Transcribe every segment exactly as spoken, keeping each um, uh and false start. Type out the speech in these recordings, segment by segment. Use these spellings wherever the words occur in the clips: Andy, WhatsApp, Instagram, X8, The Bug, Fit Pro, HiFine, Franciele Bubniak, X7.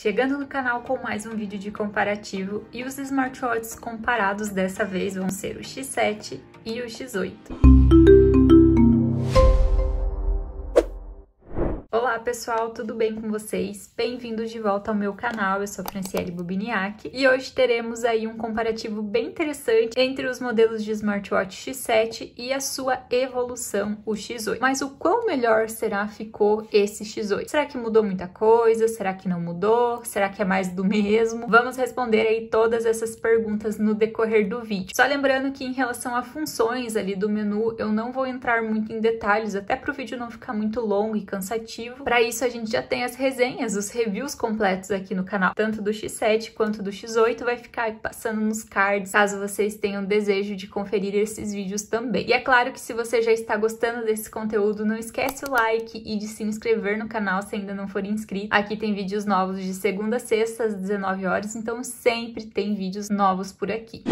Chegando no canal com mais um vídeo de comparativo, e os smartwatches comparados dessa vez vão ser o X sete e o X oito. Olá pessoal, tudo bem com vocês? Bem-vindos de volta ao meu canal, eu sou Franciele Bubniak e hoje teremos aí um comparativo bem interessante entre os modelos de smartwatch X sete e a sua evolução, o X oito. Mas o quão melhor será ficou esse X oito? Será que mudou muita coisa? Será que não mudou? Será que é mais do mesmo? Vamos responder aí todas essas perguntas no decorrer do vídeo. Só lembrando que em relação a funções ali do menu, eu não vou entrar muito em detalhes, até para o vídeo não ficar muito longo e cansativo. Para isso, a gente já tem as resenhas, os reviews completos aqui no canal, tanto do X sete quanto do X oito, vai ficar passando nos cards, caso vocês tenham desejo de conferir esses vídeos também. E é claro que se você já está gostando desse conteúdo, não esquece o like e de se inscrever no canal se ainda não for inscrito. Aqui tem vídeos novos de segunda a sexta, às dezenove horas, então sempre tem vídeos novos por aqui.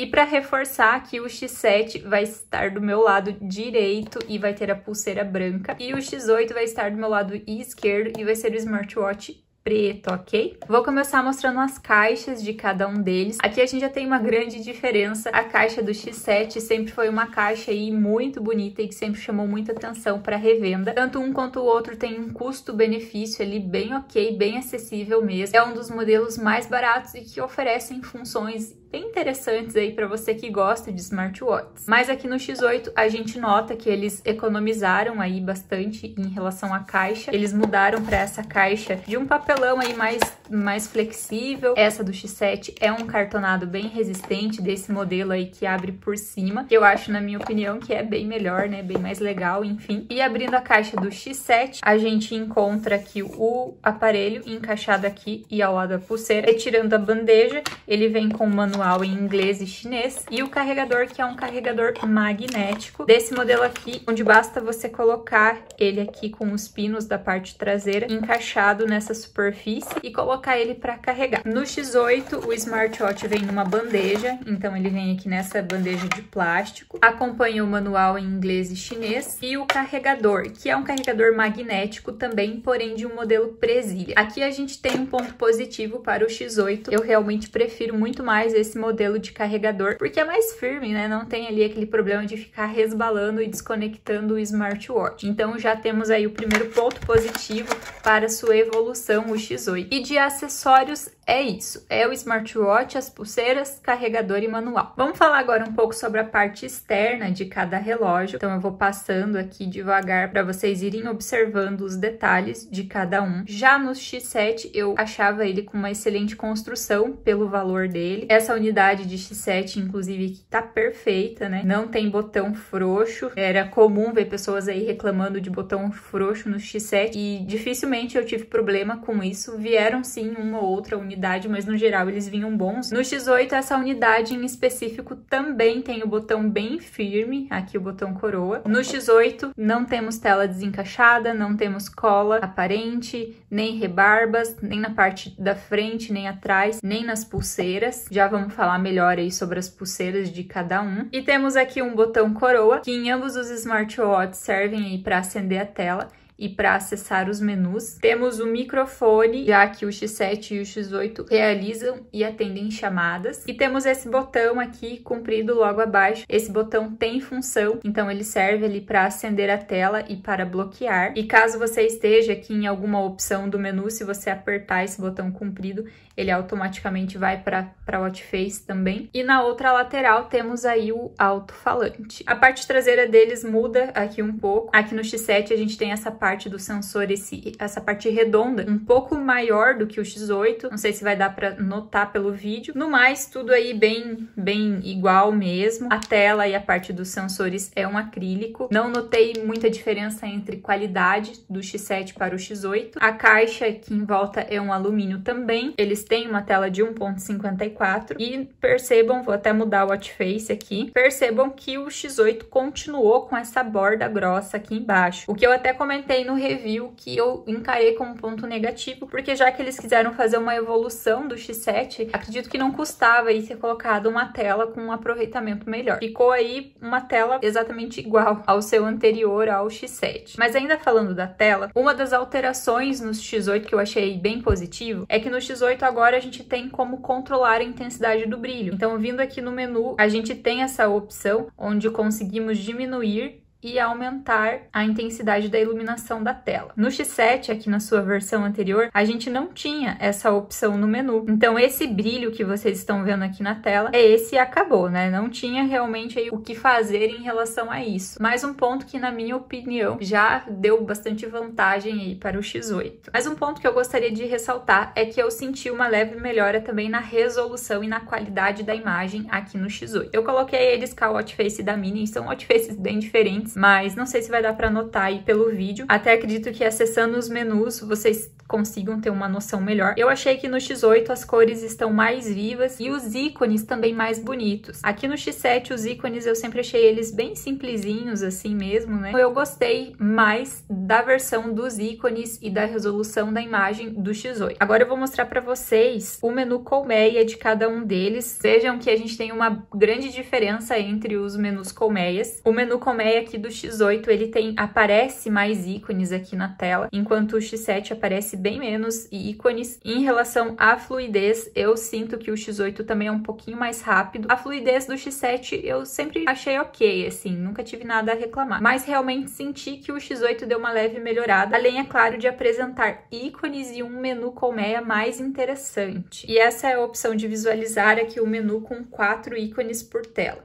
E para reforçar que o X sete vai estar do meu lado direito e vai ter a pulseira branca. E o X oito vai estar do meu lado esquerdo e vai ser o smartwatch preto, ok? Vou começar mostrando as caixas de cada um deles. Aqui a gente já tem uma grande diferença. A caixa do X sete sempre foi uma caixa aí muito bonita e que sempre chamou muita atenção para revenda. Tanto um quanto o outro tem um custo-benefício ali bem ok, bem acessível mesmo. É um dos modelos mais baratos e que oferecem funções bem interessantes aí para você que gosta de smartwatches. Mas aqui no X oito a gente nota que eles economizaram aí bastante em relação à caixa. Eles mudaram para essa caixa de um papelão aí mais, mais flexível. Essa do X sete é um cartonado bem resistente desse modelo aí que abre por cima, que eu acho, na minha opinião, que é bem melhor, né? Bem mais legal, enfim. E abrindo a caixa do X sete, a gente encontra aqui o aparelho encaixado aqui e ao lado da pulseira. Retirando a bandeja, ele vem com manual em inglês e chinês, e o carregador, que é um carregador magnético desse modelo aqui, onde basta você colocar ele aqui com os pinos da parte traseira encaixado nessa superfície e colocar ele para carregar. No X oito, o smartwatch vem numa bandeja, então ele vem aqui nessa bandeja de plástico, acompanha o manual em inglês e chinês e o carregador, que é um carregador magnético também, porém de um modelo presilha. Aqui a gente tem um ponto positivo para o X oito, eu realmente prefiro muito mais esse esse modelo de carregador, porque é mais firme, né? Não tem ali aquele problema de ficar resbalando e desconectando o smartwatch. Então já temos aí o primeiro ponto positivo para sua evolução, o X oito. E de acessórios é isso, é o smartwatch, as pulseiras, carregador e manual. Vamos falar agora um pouco sobre a parte externa de cada relógio. Então eu vou passando aqui devagar para vocês irem observando os detalhes de cada um. Já no X sete eu achava ele com uma excelente construção pelo valor dele. Essa unidade de X sete, inclusive, que tá perfeita, né? Não tem botão frouxo. Era comum ver pessoas aí reclamando de botão frouxo no X sete e dificilmente eu tive problema com isso. Vieram sim uma ou outra unidade, mas no geral eles vinham bons. No X oito, essa unidade em específico também tem o botão bem firme, aqui o botão coroa. No X oito, não temos tela desencaixada, não temos cola aparente, nem rebarbas, nem na parte da frente, nem atrás, nem nas pulseiras. Já vamos falar melhor aí sobre as pulseiras de cada um. E temos aqui um botão coroa, que em ambos os smartwatches servem aí para acender a tela e para acessar os menus. Temos o microfone, já que o X sete e o X oito realizam e atendem chamadas. E temos esse botão aqui, comprido logo abaixo. Esse botão tem função, então ele serve ali para acender a tela e para bloquear. E caso você esteja aqui em alguma opção do menu, se você apertar esse botão comprido, ele automaticamente vai para a watch face também. E na outra lateral temos aí o alto-falante. A parte traseira deles muda aqui um pouco. Aqui no X sete a gente tem essa parte parte do sensor, esse, essa parte redonda, um pouco maior do que o X oito. Não sei se vai dar para notar pelo vídeo. No mais, tudo aí bem, bem igual mesmo. A tela e a parte dos sensores é um acrílico. Não notei muita diferença entre qualidade do X sete para o X oito. A caixa aqui em volta é um alumínio também. Eles têm uma tela de um ponto cinquenta e quatro. E percebam, vou até mudar o watch face aqui, percebam que o X oito continuou com essa borda grossa aqui embaixo. O que eu até comentei aí no review que eu encarei como ponto negativo, porque já que eles quiseram fazer uma evolução do X sete, acredito que não custava aí ser colocado uma tela com um aproveitamento melhor. Ficou aí uma tela exatamente igual ao seu anterior, ao X sete. Mas ainda falando da tela, uma das alterações no X oito que eu achei bem positivo é que no X oito agora a gente tem como controlar a intensidade do brilho. Então, vindo aqui no menu, a gente tem essa opção onde conseguimos diminuir e aumentar a intensidade da iluminação da tela. No X sete, aqui na sua versão anterior, a gente não tinha essa opção no menu. Então, esse brilho que vocês estão vendo aqui na tela é esse e acabou, né? Não tinha realmente aí o que fazer em relação a isso. Mais um ponto que, na minha opinião, já deu bastante vantagem aí para o X oito. Mas um ponto que eu gostaria de ressaltar é que eu senti uma leve melhora também na resolução e na qualidade da imagem aqui no X oito. Eu coloquei eles com a Watchface da Mini, são Watchfaces bem diferentes, mas não sei se vai dar para anotar aí pelo vídeo. Até acredito que acessando os menus vocês consigam ter uma noção melhor. Eu achei que no X oito as cores estão mais vivas e os ícones também mais bonitos. Aqui no X sete os ícones eu sempre achei eles bem simplesinhos assim mesmo, né? Eu gostei mais da versão dos ícones e da resolução da imagem do X oito. Agora eu vou mostrar para vocês o menu colmeia de cada um deles. Vejam que a gente tem uma grande diferença entre os menus colmeias. O menu colmeia aqui do X oito, ele tem, aparece mais ícones aqui na tela, enquanto o X sete aparece bem menos ícones. Em relação à fluidez, eu sinto que o X oito também é um pouquinho mais rápido. A fluidez do X sete eu sempre achei ok, assim, nunca tive nada a reclamar, mas realmente senti que o X oito deu uma leve melhorada, além, é claro, de apresentar ícones e um menu colmeia mais interessante. E essa é a opção de visualizar aqui o menu com quatro ícones por tela.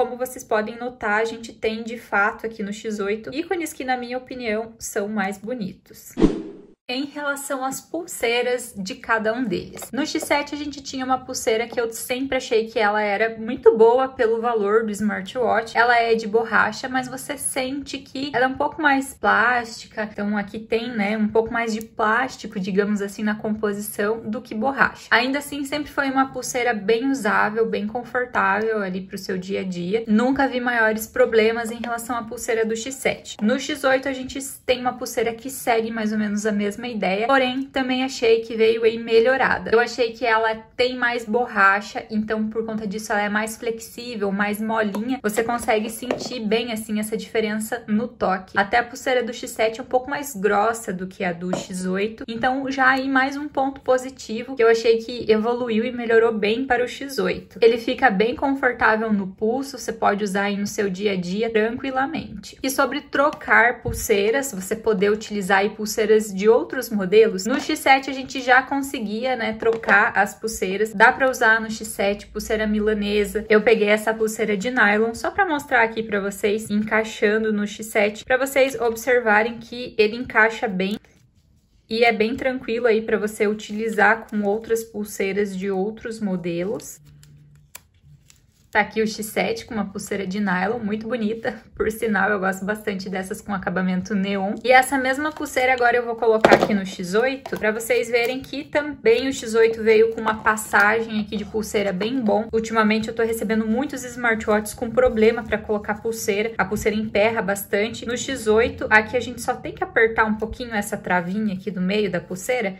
Como vocês podem notar, a gente tem de fato aqui no X oito ícones que, na minha opinião, são mais bonitos. Em relação às pulseiras de cada um deles. No X sete a gente tinha uma pulseira que eu sempre achei que ela era muito boa pelo valor do smartwatch. Ela é de borracha, mas você sente que ela é um pouco mais plástica. Então aqui tem, né, um pouco mais de plástico, digamos assim, na composição do que borracha. Ainda assim, sempre foi uma pulseira bem usável, bem confortável ali pro seu dia a dia. Nunca vi maiores problemas em relação à pulseira do X sete. No X oito a gente tem uma pulseira que segue mais ou menos a mesma ideia, porém também achei que veio aí melhorada. Eu achei que ela tem mais borracha, então por conta disso ela é mais flexível, mais molinha, você consegue sentir bem assim essa diferença no toque. Até a pulseira do X sete é um pouco mais grossa do que a do X oito, então já aí mais um ponto positivo que eu achei que evoluiu e melhorou bem para o X oito. Ele fica bem confortável no pulso, você pode usar aí no seu dia a dia tranquilamente. E sobre trocar pulseiras, você poder utilizar aí pulseiras de outros outros modelos, no X sete a gente já conseguia, né, trocar as pulseiras. Dá pra usar no X sete pulseira milanesa. Eu peguei essa pulseira de nylon só pra mostrar aqui pra vocês, encaixando no X sete, pra vocês observarem que ele encaixa bem. E é bem tranquilo aí pra você utilizar com outras pulseiras de outros modelos. Tá aqui o X sete com uma pulseira de nylon, muito bonita. Por sinal, eu gosto bastante dessas com acabamento neon. E essa mesma pulseira agora eu vou colocar aqui no X oito, pra vocês verem que também o X oito veio com uma passagem aqui de pulseira bem bom. Ultimamente eu tô recebendo muitos smartwatches com problema pra colocar pulseira. A pulseira emperra bastante. No X oito, aqui a gente só tem que apertar um pouquinho essa travinha aqui do meio da pulseira,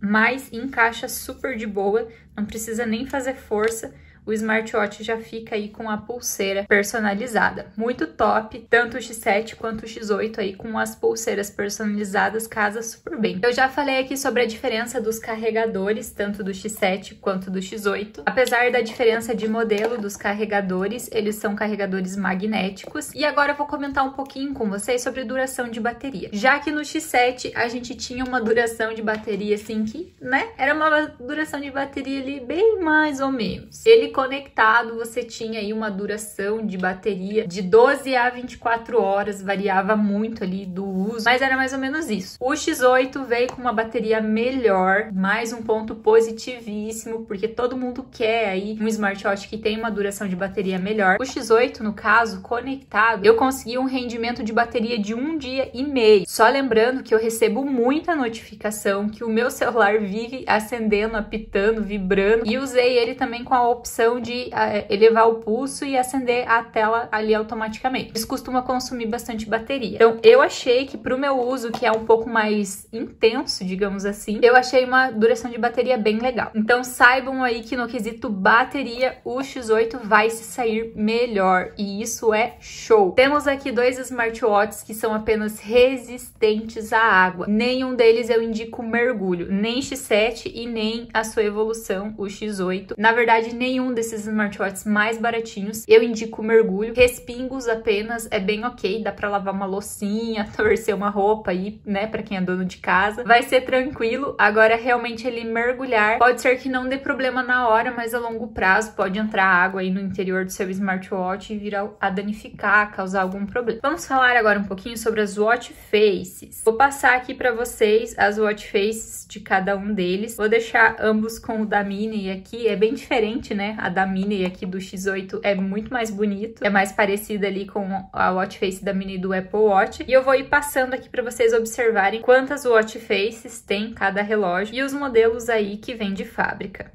mas encaixa super de boa, não precisa nem fazer força. O smartwatch já fica aí com a pulseira personalizada. Muito top, tanto o X sete quanto o X oito aí com as pulseiras personalizadas casa super bem. Eu já falei aqui sobre a diferença dos carregadores, tanto do X sete quanto do X oito. Apesar da diferença de modelo dos carregadores, eles são carregadores magnéticos. E agora eu vou comentar um pouquinho com vocês sobre duração de bateria. Já que no X sete a gente tinha uma duração de bateria assim que, né, era uma duração de bateria ali bem mais ou menos. Ele conectado, você tinha aí uma duração de bateria de doze a vinte e quatro horas, variava muito ali do uso, mas era mais ou menos isso. O X oito veio com uma bateria melhor, mais um ponto positivíssimo, porque todo mundo quer aí um smartwatch que tem uma duração de bateria melhor. O X oito, no caso, conectado, eu consegui um rendimento de bateria de um dia e meio. Só lembrando que eu recebo muita notificação, que o meu celular vive acendendo, apitando, vibrando, e usei ele também com a opção opção de uh, elevar o pulso e acender a tela ali automaticamente. Isso costuma consumir bastante bateria. Então, eu achei que pro meu uso, que é um pouco mais intenso, digamos assim, eu achei uma duração de bateria bem legal. Então, saibam aí que no quesito bateria, o X oito vai se sair melhor. E isso é show! Temos aqui dois smartwatches que são apenas resistentes à água. Nenhum deles eu indico mergulho. Nem X sete e nem a sua evolução, o X oito. Na verdade, nenhum desses smartwatches mais baratinhos eu indico mergulho. Respingos apenas é bem ok. Dá pra lavar uma loucinha, torcer uma roupa aí, né? Pra quem é dono de casa. Vai ser tranquilo. Agora, realmente, ele mergulhar. Pode ser que não dê problema na hora, mas a longo prazo pode entrar água aí no interior do seu smartwatch e vir a danificar, causar algum problema. Vamos falar agora um pouquinho sobre as watch faces. Vou passar aqui pra vocês as watch faces de cada um deles. Vou deixar ambos com o da Minnie aqui. É bem diferente, né? A da Minnie aqui do X oito é muito mais bonito. É mais parecida ali com a watch face da Minnie do Apple Watch. E eu vou ir passando aqui pra vocês observarem quantas watch faces tem cada relógio e os modelos aí que vem de fábrica.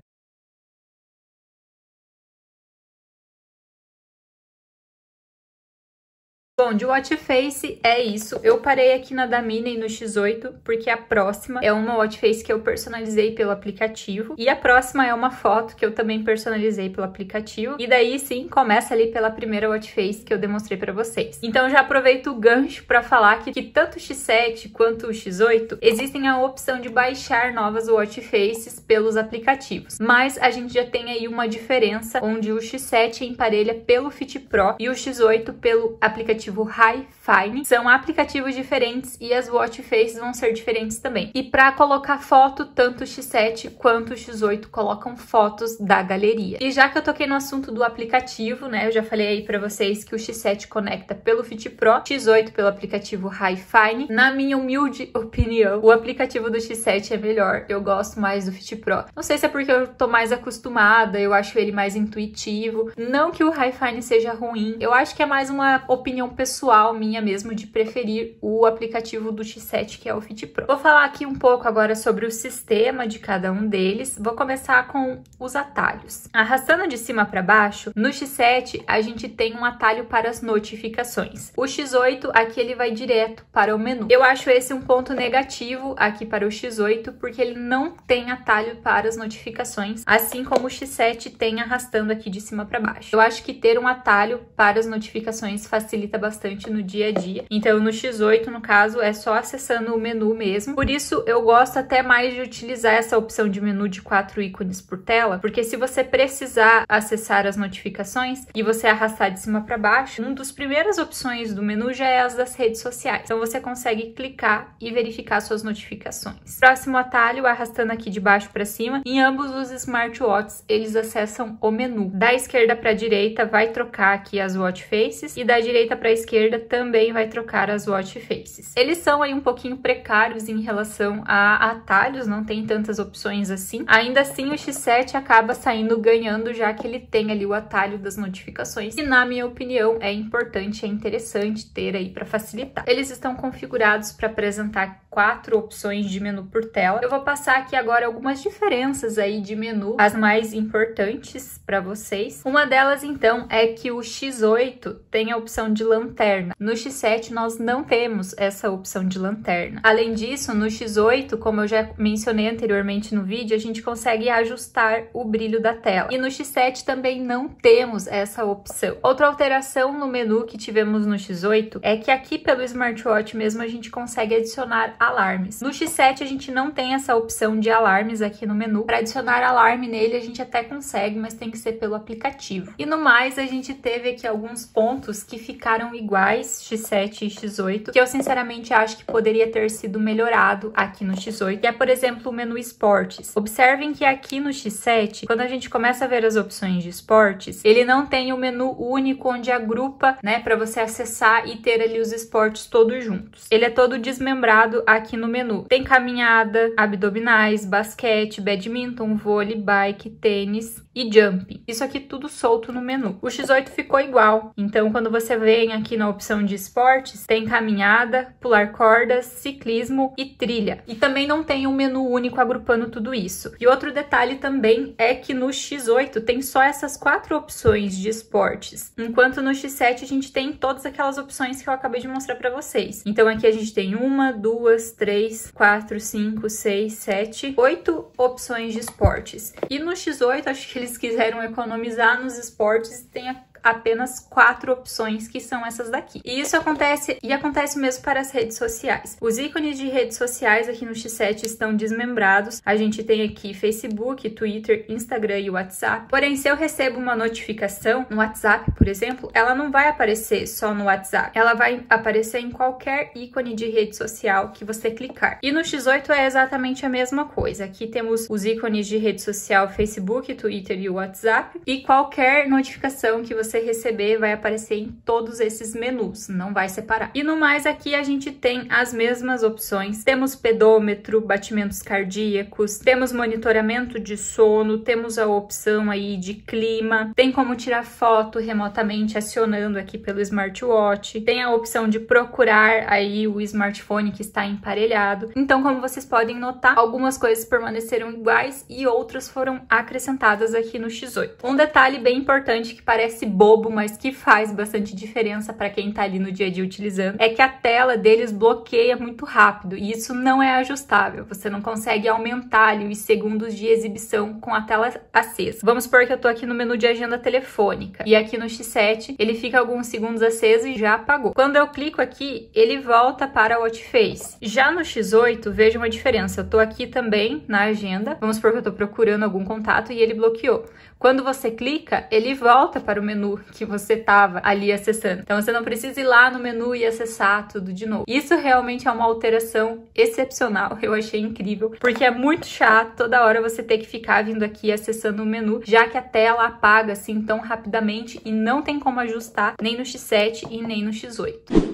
Bom, de watch face é isso. Eu parei aqui na da Minnie no X oito, porque a próxima é uma watch face que eu personalizei pelo aplicativo. E a próxima é uma foto que eu também personalizei pelo aplicativo. E daí, sim, começa ali pela primeira watch face que eu demonstrei pra vocês. Então, já aproveito o gancho pra falar que, que tanto o X sete quanto o X oito existem a opção de baixar novas watch faces pelos aplicativos. Mas a gente já tem aí uma diferença, onde o X sete emparelha pelo Fit Pro e o X oito pelo aplicativo HiFine. São aplicativos diferentes e as watch faces vão ser diferentes também. E para colocar foto, tanto o X sete quanto o X oito colocam fotos da galeria. E já que eu toquei no assunto do aplicativo, né, eu já falei aí para vocês que o X sete conecta pelo Fit Pro, X oito pelo aplicativo HiFine. Na minha humilde opinião, o aplicativo do X sete é melhor. Eu gosto mais do Fit Pro. Não sei se é porque eu tô mais acostumada, eu acho ele mais intuitivo. Não que o HiFine seja ruim, eu acho que é mais uma opinião pessoal minha mesmo de preferir o aplicativo do X sete, que é o Fit Pro. Vou falar aqui um pouco agora sobre o sistema de cada um deles. Vou começar com os atalhos. Arrastando de cima para baixo, no X sete a gente tem um atalho para as notificações. O X oito aqui ele vai direto para o menu. Eu acho esse um ponto negativo aqui para o X oito, porque ele não tem atalho para as notificações, assim como o X sete tem arrastando aqui de cima para baixo. Eu acho que ter um atalho para as notificações facilita bastante bastante no dia a dia. Então, no X oito, no caso, é só acessando o menu mesmo. Por isso, eu gosto até mais de utilizar essa opção de menu de quatro ícones por tela, porque se você precisar acessar as notificações e você arrastar de cima para baixo, uma das primeiras opções do menu já é as das redes sociais. Então, você consegue clicar e verificar suas notificações. Próximo atalho, arrastando aqui de baixo para cima, em ambos os smartwatches, eles acessam o menu. Da esquerda para a direita, vai trocar aqui as watch faces e da direita para a esquerda também vai trocar as watch faces. Eles são aí um pouquinho precários em relação a atalhos, não tem tantas opções assim. Ainda assim, o X sete acaba saindo ganhando, já que ele tem ali o atalho das notificações, e na minha opinião é importante, é interessante ter aí para facilitar. Eles estão configurados para apresentar quatro opções de menu por tela. Eu vou passar aqui agora algumas diferenças aí de menu, as mais importantes para vocês. Uma delas, então, é que o X oito tem a opção de lanterna. Lanterna. No X sete nós não temos essa opção de lanterna. Além disso, no X oito, como eu já mencionei anteriormente no vídeo, a gente consegue ajustar o brilho da tela. E no X sete também não temos essa opção. Outra alteração no menu que tivemos no X oito é que aqui pelo smartwatch mesmo a gente consegue adicionar alarmes. No X sete a gente não tem essa opção de alarmes aqui no menu. Para adicionar alarme nele a gente até consegue, mas tem que ser pelo aplicativo. E no mais, a gente teve aqui alguns pontos que ficaram iguais, X sete e X oito, que eu sinceramente acho que poderia ter sido melhorado aqui no X oito, que é, por exemplo, o menu esportes. Observem que aqui no X sete, quando a gente começa a ver as opções de esportes, ele não tem o menu único onde agrupa, né, para você acessar e ter ali os esportes todos juntos. Ele é todo desmembrado aqui no menu. Tem caminhada, abdominais, basquete, badminton, vôlei, bike, tênis e jumping. Isso aqui tudo solto no menu. O X oito ficou igual. Então, quando você vem aqui na opção de esportes, tem caminhada, pular cordas, ciclismo e trilha. E também não tem um menu único agrupando tudo isso. E outro detalhe também é que no X oito tem só essas quatro opções de esportes, enquanto no X sete a gente tem todas aquelas opções que eu acabei de mostrar para vocês. Então aqui a gente tem uma, duas, três, quatro, cinco, seis, sete, oito opções de esportes. E no X oito acho que eles quiseram economizar nos esportes e tem a apenas quatro opções, que são essas daqui. E isso acontece, e acontece mesmo para as redes sociais. Os ícones de redes sociais aqui no X sete estão desmembrados. A gente tem aqui Facebook, Twitter, Instagram e WhatsApp. Porém, se eu recebo uma notificação no WhatsApp, por exemplo, ela não vai aparecer só no WhatsApp. Ela vai aparecer em qualquer ícone de rede social que você clicar. E no X oito é exatamente a mesma coisa. Aqui temos os ícones de rede social, Facebook, Twitter e WhatsApp. E qualquer notificação que você você receber vai aparecer em todos esses menus, não vai separar. E no mais, aqui a gente tem as mesmas opções. Temos pedômetro, batimentos cardíacos, temos monitoramento de sono, temos a opção aí de clima, tem como tirar foto remotamente acionando aqui pelo smartwatch, tem a opção de procurar aí o smartphone que está emparelhado. Então, como vocês podem notar, algumas coisas permaneceram iguais e outras foram acrescentadas aqui no X oito. Um detalhe bem importante que parece bobo, mas que faz bastante diferença para quem tá ali no dia a dia utilizando, é que a tela deles bloqueia muito rápido e isso não é ajustável. Você não consegue aumentar ali os segundos de exibição com a tela acesa. Vamos supor que eu tô aqui no menu de agenda telefônica e aqui no X sete ele fica alguns segundos aceso e já apagou. Quando eu clico aqui, ele volta para o Watchface. Já no X oito, veja uma diferença. Eu tô aqui também na agenda, vamos supor que eu tô procurando algum contato e ele bloqueou. Quando você clica, ele volta para o menu que você tava ali acessando. Então você não precisa ir lá no menu e acessar tudo de novo. Isso realmente é uma alteração excepcional, eu achei incrível, porque é muito chato toda hora você ter que ficar vindo aqui acessando o menu, já que a tela apaga assim tão rapidamente e não tem como ajustar nem no X sete e nem no X oito.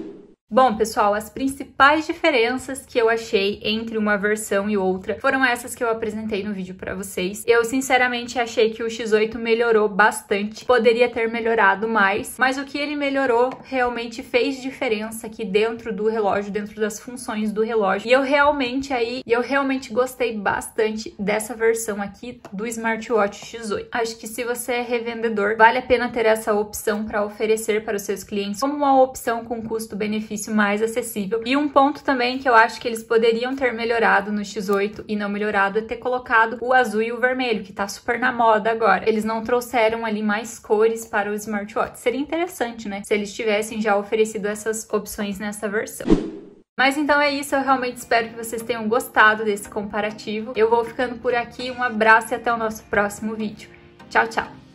Bom, pessoal, as principais diferenças que eu achei entre uma versão e outra foram essas que eu apresentei no vídeo para vocês. Eu, sinceramente, achei que o X oito melhorou bastante. Poderia ter melhorado mais, mas o que ele melhorou realmente fez diferença aqui dentro do relógio, dentro das funções do relógio. E eu realmente aí, eu realmente gostei bastante dessa versão aqui do Smartwatch X oito. Acho que se você é revendedor, vale a pena ter essa opção para oferecer para os seus clientes como uma opção com custo-benefício mais acessível. E um ponto também que eu acho que eles poderiam ter melhorado no X oito e não melhorado é ter colocado o azul e o vermelho, que tá super na moda agora. Eles não trouxeram ali mais cores para o smartwatch. Seria interessante, né? Se eles tivessem já oferecido essas opções nessa versão. Mas então é isso, eu realmente espero que vocês tenham gostado desse comparativo. Eu vou ficando por aqui, um abraço e até o nosso próximo vídeo. Tchau, tchau!